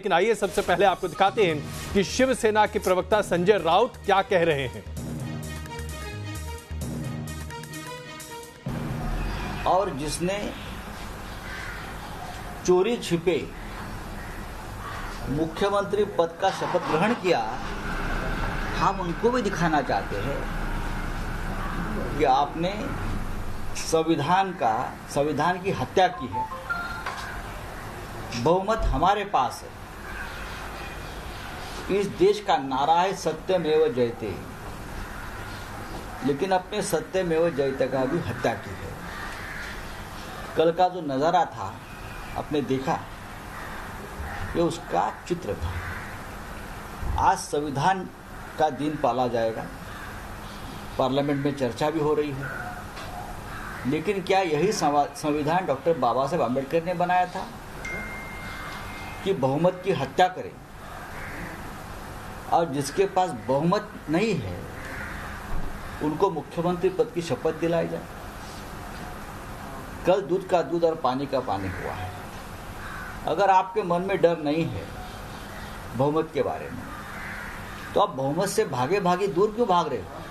लेकिन आइए सबसे पहले आपको दिखाते हैं कि शिवसेना के प्रवक्ता संजय राउत क्या कह रहे हैं। और जिसने चोरी छिपे मुख्यमंत्री पद का शपथ ग्रहण किया, हम उनको भी दिखाना चाहते हैं कि आपने संविधान की हत्या की है। बहुमत हमारे पास है। इस देश का नारा है सत्यमेव जयते, लेकिन अपने सत्यमेव जयते का भी हत्या की है। कल का जो नज़ारा था आपने देखा, ये उसका चित्र था। आज संविधान का दिन पाला जाएगा, पार्लियामेंट में चर्चा भी हो रही है, लेकिन क्या यही संविधान डॉक्टर बाबा साहेब अम्बेडकर ने बनाया था कि बहुमत की हत्या करें? और जिसके पास बहुमत नहीं है उनको मुख्यमंत्री पद की शपथ दिलाई जाए। कल दूध का दूध और पानी का पानी हुआ है। अगर आपके मन में डर नहीं है बहुमत के बारे में, तो आप बहुमत से भागे भागे दूर क्यों भाग रहे हो?